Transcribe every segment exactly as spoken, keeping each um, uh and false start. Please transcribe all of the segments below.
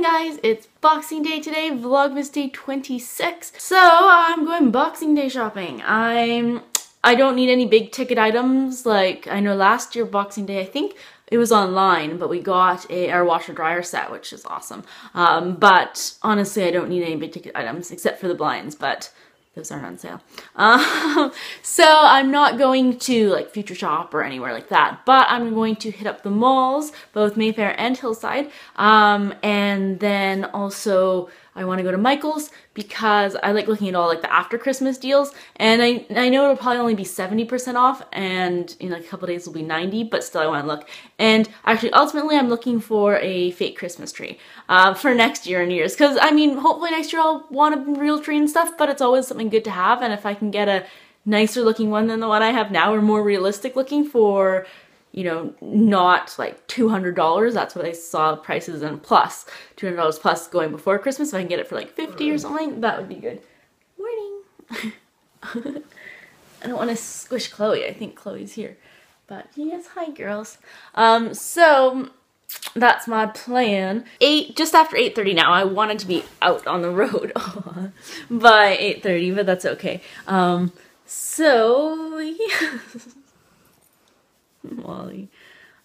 morning, guys. It's Boxing Day today, Vlogmas Day twenty-six. So I'm going Boxing Day shopping. I'm I don't need any big ticket items. Like, I know last year Boxing Day, I think it was online, but we got a our washer dryer set, which is awesome. Um, but honestly, I don't need any big ticket items except for the blinds, but those aren't on sale. Um, so I'm not going to like Future Shop or anywhere like that, but I'm going to hit up the malls, both Mayfair and Hillside. Um, and then also I want to go to Michael's because I like looking at all like the after Christmas deals. And I, I know it'll probably only be seventy percent off, and in like a couple days will be ninety, but still I want to look. And actually ultimately I'm looking for a fake Christmas tree uh, for next year and years. Because I mean, hopefully next year I'll want a real tree and stuff, but it's always something good to have. And if I can get a nicer looking one than the one I have now, or more realistic looking for, you know, not like two hundred dollars, that's what I saw prices and plus, two hundred dollars plus going before Christmas. If I can get it for like fifty dollars or something, that would be good. Morning. I don't want to squish Chloe, I think Chloe's here. But yes, hi girls. Um, so that's my plan. Eight, just after eight thirty now. I wanted to be out on the road by eight thirty, but that's okay. Um, so, yeah. Molly.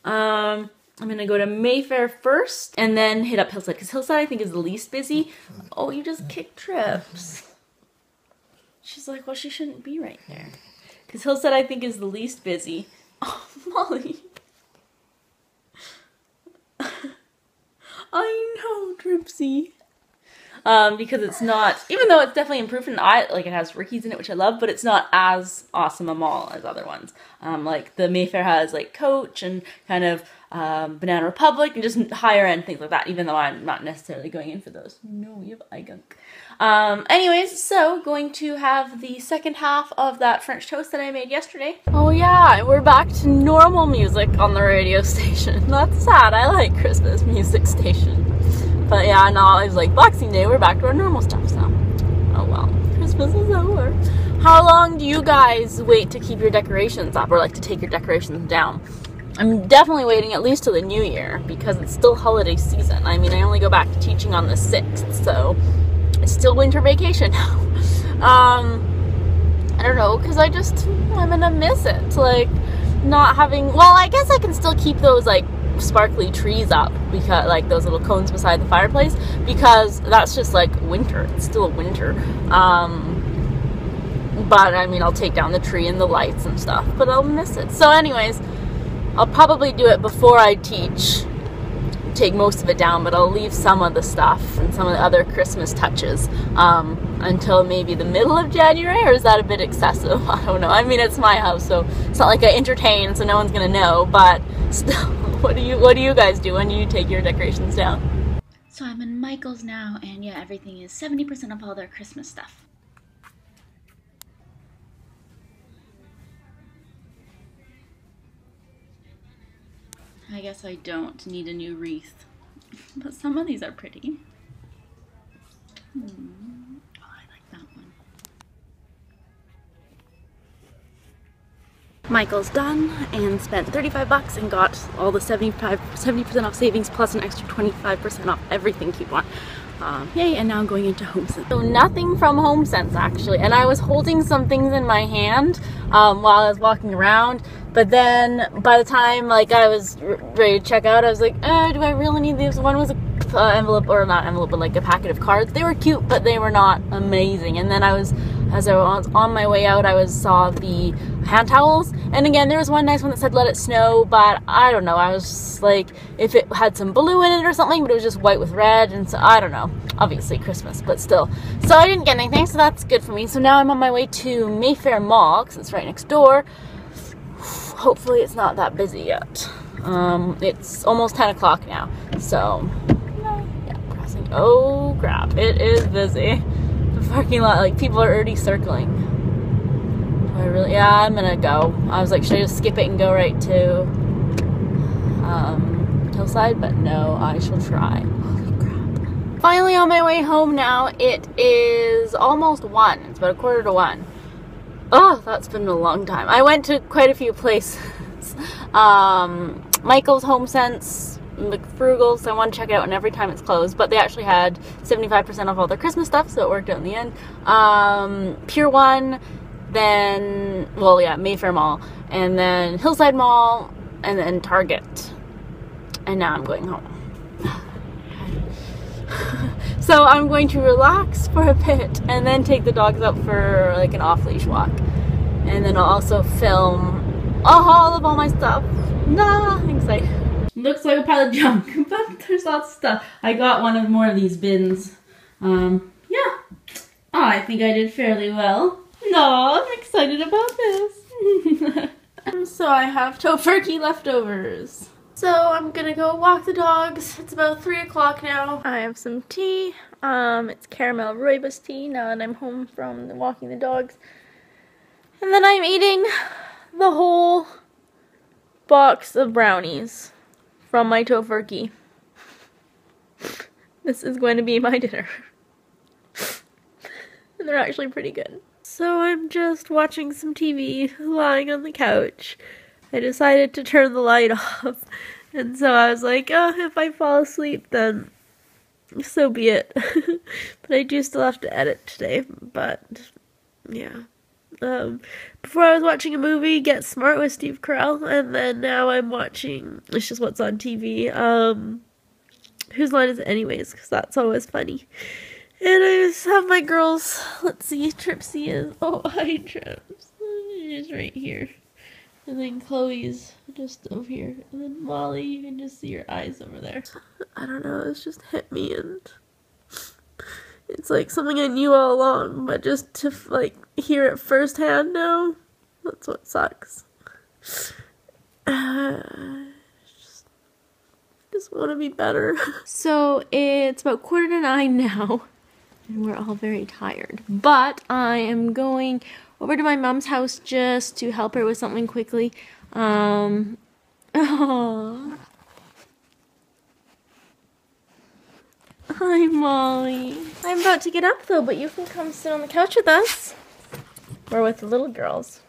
Um, I'm gonna go to Mayfair first and then hit up Hillside, because Hillside I think is the least busy. Oh, you just kicked Trips. She's like, well, she shouldn't be right there. Because Hillside I think is the least busy. Oh, Molly. I know, Tripsy. Um, because it's not, even though it's definitely improved, and I like it has Rickies in it, which I love, but it's not as awesome a mall as other ones. Um, like the Mayfair has like Coach and kind of um, Banana Republic and just higher end things like that. Even though I'm not necessarily going in for those. No, you have eye gunk. Um, anyways, so going to have the second half of that French toast that I made yesterday. Oh yeah, we're back to normal music on the radio station. That's sad. I like Christmas music station. But yeah, and I was like, Boxing Day, we're back to our normal stuff, so, oh well, Christmas is over. How long do you guys wait to keep your decorations up, or like to take your decorations down? I'm definitely waiting at least till the new year, because it's still holiday season. I mean, I only go back to teaching on the sixth, so it's still winter vacation now. um, I don't know, because I just, I'm gonna miss it, like, not having, well, I guess I can still keep those, like, sparkly trees up, because like those little cones beside the fireplace, because that's just like winter, it's still winter. Um but I mean, I'll take down the tree and the lights and stuff, but I'll miss it. So anyways, I'll probably do it before I teach, take most of it down, but I'll leave some of the stuff and some of the other Christmas touches um until maybe the middle of January. Or is that a bit excessive? I don't know. I mean, it's my house, so it's not like I entertain, so no one's gonna know, but still. What do you what do you guys do when you take your decorations down? So I'm in Michael's now, and yeah, everything is seventy percent of all their Christmas stuff. I guess I don't need a new wreath, but some of these are pretty. Hmm. Oh, I like that one. Michael's done, and spent thirty-five bucks and got all the seventy-five, seventy percent off savings plus an extra twenty-five percent off everything coupon. Um, yay, and now I'm going into HomeSense. So nothing from HomeSense actually, and I was holding some things in my hand um, while I was walking around, but then by the time like I was ready to check out, I was like, uh, do I really need these? One was a uh, envelope, or not envelope, but like a packet of cards. They were cute, but they were not amazing. And then I was, as I was on my way out, I was saw the hand towels, and again there was one nice one that said let it snow, but I don't know, I was just like, if it had some blue in it or something, but it was just white with red, and so I don't know, obviously Christmas, but still. So I didn't get anything, so that's good for me. So now I'm on my way to Mayfair Mall, because it's right next door. Hopefully it's not that busy yet. Um, it's almost ten o'clock now, so yeah, crossing. Oh crap, it is busy. Parking lot, like people are already circling. Do I really? Yeah, I'm gonna go. I was like, should I just skip it and go right to um, Hillside? But no, I shall try. Holy crap! Finally on my way home now. It is almost one. It's about a quarter to one. Oh, that's been a long time. I went to quite a few places. um, Michael's, HomeSense, McFrugal's. I want to check it out, and every time it's closed, but they actually had seventy-five percent off all their Christmas stuff, so it worked out in the end. Um, Pier one, then, well, yeah, Mayfair Mall, and then Hillside Mall, and then Target. And now I'm going home. So I'm going to relax for a bit and then take the dogs out for like an off-leash walk. And then I'll also film a haul of all my stuff. Nah, I'm excited. Looks like a pile of junk, but there's lots of stuff. I got one of more of these bins. Um, yeah. Oh, I think I did fairly well. No, I'm excited about this. So I have tofurkey leftovers. So I'm gonna go walk the dogs. It's about three o'clock now. I have some tea. Um, it's caramel rooibos tea now that I'm home from walking the dogs. And then I'm eating the whole box of brownies from my tofurkey. This is going to be my dinner. And they're actually pretty good. So I'm just watching some T V, lying on the couch. I decided to turn the light off, and so I was like, oh, if I fall asleep, then so be it. But I do still have to edit today, but yeah. Um, before I was watching a movie, Get Smart with Steve Carell, and then now I'm watching, it's just what's on T V, um, Whose Line Is It Anyways, because that's always funny. And I just have my girls, let's see, Tripsy is, oh, hi, Trips, she's right here. And then Chloe's just over here. And then Molly, you can just see her eyes over there. I don't know, it's just hit me, and it's like something I knew all along, but just to like hear it firsthand now, that's what sucks. Uh, just, just want to be better. So it's about quarter to nine now, and we're all very tired. But I am going over to my mom's house just to help her with something quickly. Um, oh. Hi, Molly. I'm about to get up though, but you can come sit on the couch with us. Or with the little girls.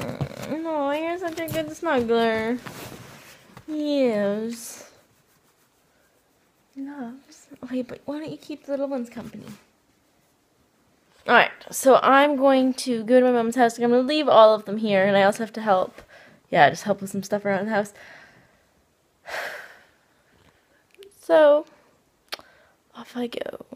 Oh, you're such a good snuggler. Yes. Loves. Okay, but why don't you keep the little ones company? Alright, so I'm going to go to my mom's house. I'm going to leave all of them here, and I also have to help. Yeah, just help with some stuff around the house. So, off I go.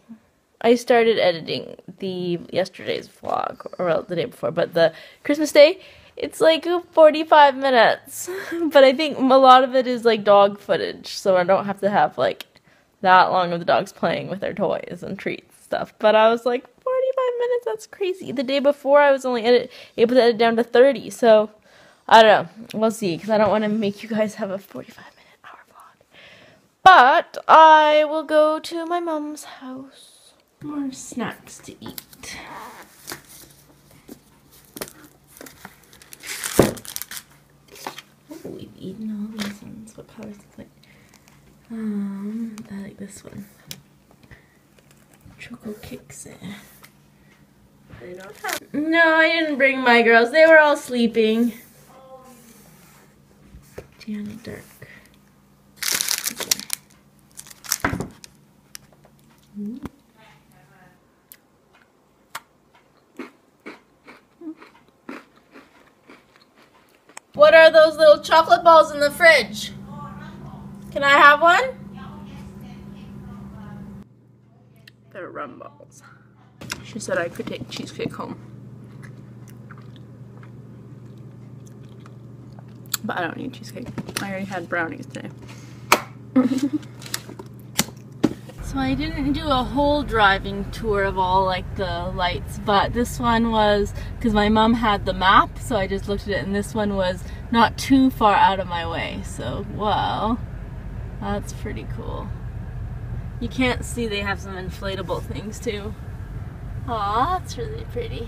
I started editing the yesterday's vlog, or well, the day before, but the Christmas Day, it's like forty-five minutes. But I think a lot of it is like dog footage, so I don't have to have like that long of the dogs playing with their toys and treats and stuff. But I was like, forty-five minutes, that's crazy. The day before I was only edit, able to edit down to thirty, so I don't know, we'll see, because I don't want to make you guys have a forty-five minute hour vlog. But I will go to my mom's house. More snacks to eat. Oh, we've eaten all these ones. What color is it like? Um, I like this one. Choco Kicks. I don't have no, I didn't bring my girls. They were all sleeping. Danny Dark. Okay. Mm. What are those little chocolate balls in the fridge? Can I have one? They're rum balls. She said I could take cheesecake home. But I don't need cheesecake. I already had brownies today. So I didn't do a whole driving tour of all like the lights, but this one was, because my mom had the map, so I just looked at it, and this one was not too far out of my way. So, wow, that's pretty cool. You can't see they have some inflatable things too. Aw, that's really pretty.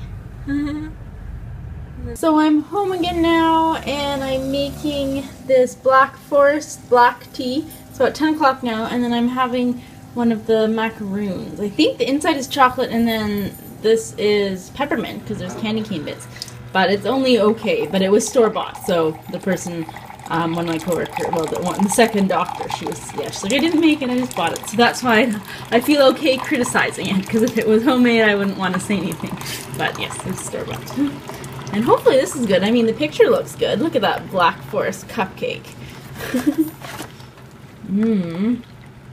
So I'm home again now, and I'm making this Black Forest black tea. It's about ten o'clock now, and then I'm having one of the macaroons. I think the inside is chocolate, and then this is peppermint, because there's candy cane bits. But it's only okay, but it was store-bought, so the person Um, one of my coworker, well, the, one, the second doctor, she was, yeah, she's like, I didn't make it, I just bought it. So that's why I, I feel okay criticizing it, because if it was homemade, I wouldn't want to say anything. But yes, it's store-bought. And hopefully this is good. I mean, the picture looks good. Look at that Black Forest cupcake. Mmm.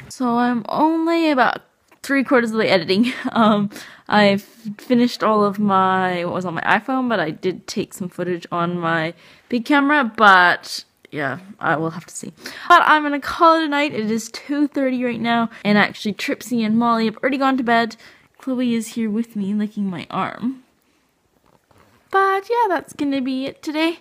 So I'm only about three quarters of the editing. Um, I've finished all of my, what was on my iPhone, but I did take some footage on my big camera, but yeah, I will have to see. But I'm gonna call it a night. It is two thirty right now, and actually Tripsy and Molly have already gone to bed. Chloe is here with me licking my arm. But yeah, that's gonna be it today.